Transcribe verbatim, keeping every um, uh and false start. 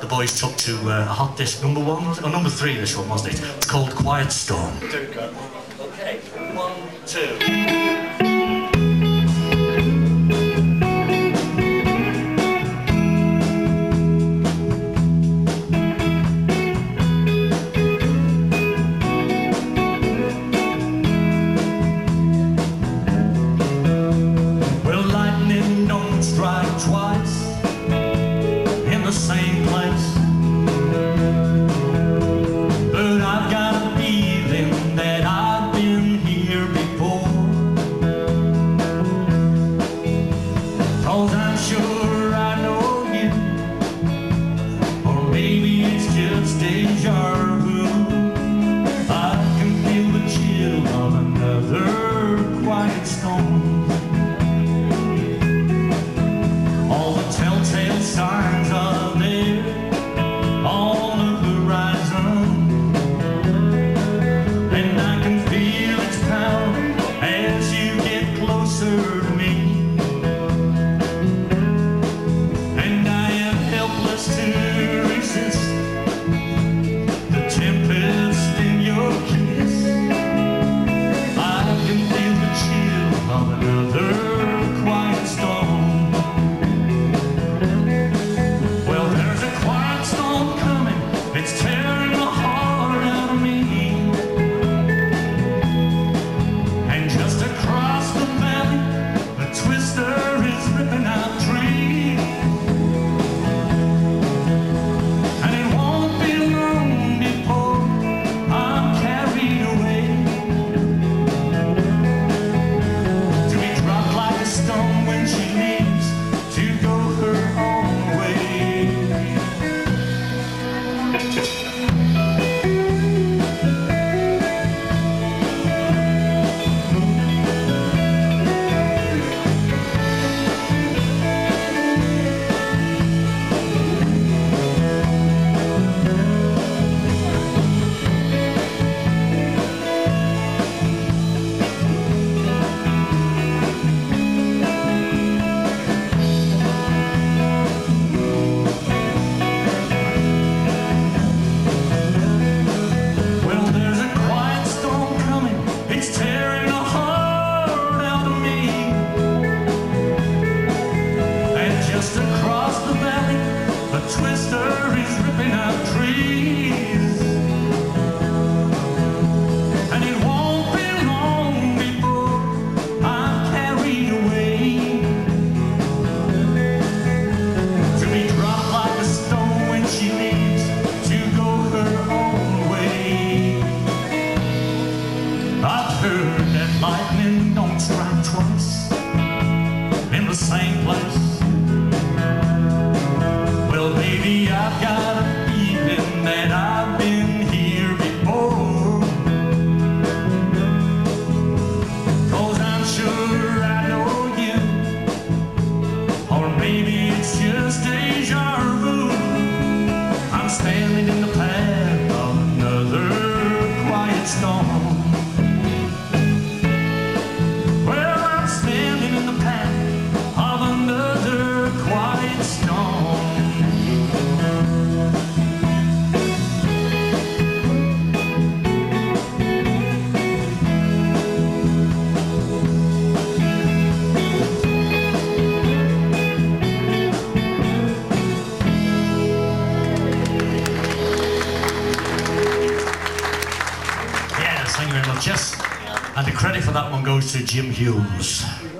the boys took to uh, hot disc number one, was it? Or number three, this one, wasn't it? It's called Quiet Storm. There we go. Okay, one, two. Just, and the credit for that one goes to Jim Hulmes.